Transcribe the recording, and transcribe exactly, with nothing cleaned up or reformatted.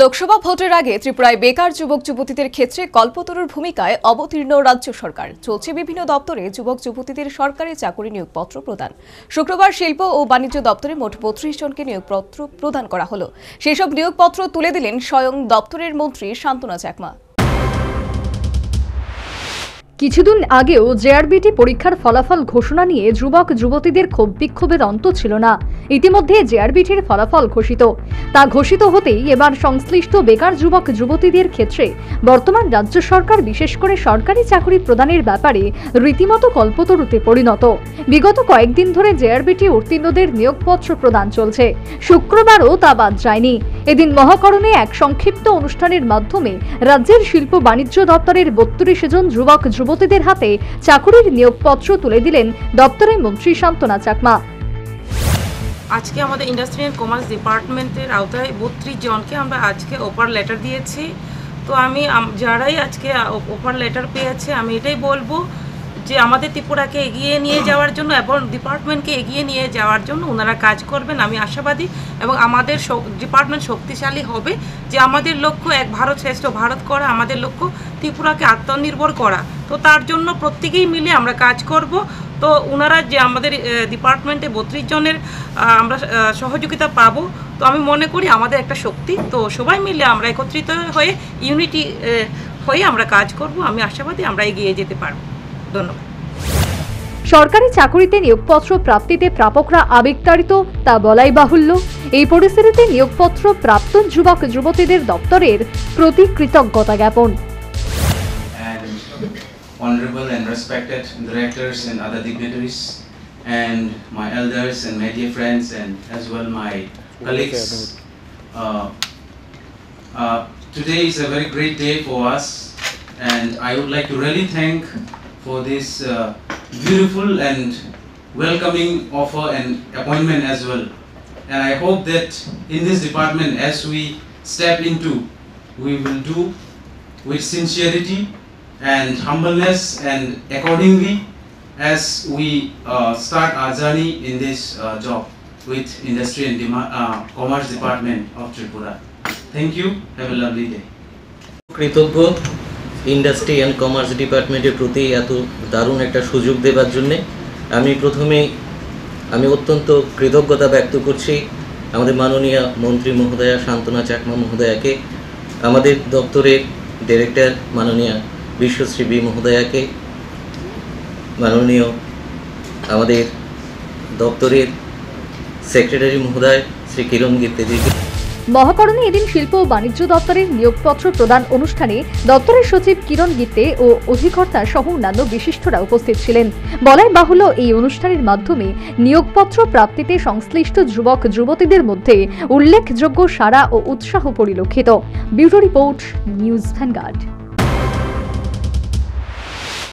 লোকসভা ভোটের আগে ত্রিপুরায় বেকার যুবক যুবতীদের ক্ষেত্রে কল্পতরুর ভূমিকায় অবতীর্ণ রাজ্য সরকার। চলছে বিভিন্ন দপ্তরে যুবক যুবতীদের সরকারি চাকরি নিয়োগপত্র প্রদান। শুক্রবার শিল্প ও বাণিজ্য দপ্তরে মোট বত্রিশ জনকে নিয়োগপত্র প্রদান করা হলো। সেসব নিয়োগপত্র তুলে দিলেন স্বয়ং দপ্তরের মন্ত্রী শান্তনা চাকমা। কিছুদিন আগেও জেআরবিটি পরীক্ষার ফলাফল ঘোষণা নিয়ে যুবক যুবতীদের ক্ষোভ বিক্ষোভের অন্ত ছিল না। ইতিমধ্যে জেআরবিটির ফলাফল ঘোষিত। তা ঘোষিত হতেই এবার সংশ্লিষ্ট বেকার যুবক যুবতীদের ক্ষেত্রে বর্তমান রাজ্য সরকার বিশেষ করে সরকারি চাকরি প্রদানের ব্যাপারে রীতিমতো কল্পতরুতে পরিণত। বিগত কয়েকদিন ধরে জেআরবিটি উত্তীর্ণদের নিয়োগপত্র প্রদান চলছে। শুক্রবারও তা বাদ যায়নি। এদিন মহাকরণে এক সংক্ষিপ্ত অনুষ্ঠানের মাধ্যমে রাজ্যের শিল্প বাণিজ্য দপ্তরের বত্রিশ জন যুবক যুব যুবতীদের হাতে চাকরির নিয়োগপত্র তুলে দিলেন দপ্তরের মন্ত্রী শান্তনা চাকমা। আজকে আমাদের ইন্ডাস্ট্রিয়াল কমার্স ডিপার্টমেন্টের আওতায় বত্রিশ জনকে আমরা আজকে অফার লেটার দিয়েছি। তো আমি যারাই আজকে অফার লেটার পেয়েছে আমি এটাই বলবো যে আমাদের ত্রিপুরাকে এগিয়ে নিয়ে যাওয়ার জন্য এবং ডিপার্টমেন্টকে এগিয়ে নিয়ে যাওয়ার জন্য ওনারা কাজ করবেন। আমি আশাবাদী এবং আমাদের ডিপার্টমেন্ট শক্তিশালী হবে। যে আমাদের লক্ষ্য এক ভারত শ্রেষ্ঠ ভারত করা, আমাদের লক্ষ্য ত্রিপুরাকে আত্মনির্ভর করা। তো তার জন্য প্রত্যেকেই মিলে আমরা কাজ করব। তো ওনারা যে আমাদের ডিপার্টমেন্টে বত্রিশ জনের আমরা সহযোগিতা পাবো, তো আমি মনে করি আমাদের একটা শক্তি। তো সবাই মিলে আমরা একত্রিত হয়ে ইউনিটি হয়ে আমরা কাজ করব। আমি আশাবাদী আমরা এগিয়ে যেতে পারবো। সরকারি চাকরিতে নিয়োগপত্র প্রাপ্তিতে প্রাপকরা আবেগতাড়িত, তা বলাই বাহুল্য। এই পরিস্থিতিতে নিয়োগপত্র প্রাপ্ত যুবক যুবতীদের দপ্তরের প্রতি কৃতজ্ঞতা জ্ঞাপন। Honorable and respected directors and other dignitaries and my elders and my dear friends and as well my colleagues, uh, uh, today is a very great day for us and I would like to really thank for this uh, beautiful and welcoming offer and appointment as well. And I hope that in this department as we step into, we will do with sincerity and humbleness and accordingly as we uh, start our journey in this uh, job with Industry and Dema uh, Commerce Department of Tripura. Thank you. Have a lovely day. Kritoggo. Industry and commerce ডিপার্টমেন্টের প্রতি এত দারুণ একটা সুযোগ দেওয়ার জন্যে আমি প্রথমে আমি অত্যন্ত কৃতজ্ঞতা ব্যক্ত করছি আমাদের মাননীয় মন্ত্রী মহোদয়া শান্তনা চাকমা মহোদয়াকে, আমাদের দপ্তরের ডিরেক্টর মাননীয় বিশ্বশ্রী বি মহোদয়াকে, মাননীয় আমাদের দপ্তরের সেক্রেটারি মহোদয় শ্রী কিরণ গিরিকে। মহাকরণে এদিন শিল্প ও বাণিজ্য দপ্তরের নিয়োগপত্র প্রদান অনুষ্ঠানে দপ্তরের সচিব কিরণ গিরি ও অধিকর্তা সহ অন্যান্য বিশিষ্টরা উপস্থিত ছিলেন। বলাই বাহুল্য, এই অনুষ্ঠানের মাধ্যমে নিয়োগপত্র প্রাপ্তিতে সংশ্লিষ্ট যুবক যুবতীদের মধ্যে উল্লেখযোগ্য সাড়া ও উৎসাহ পরিলক্ষিত। Bureau report, news vanguard.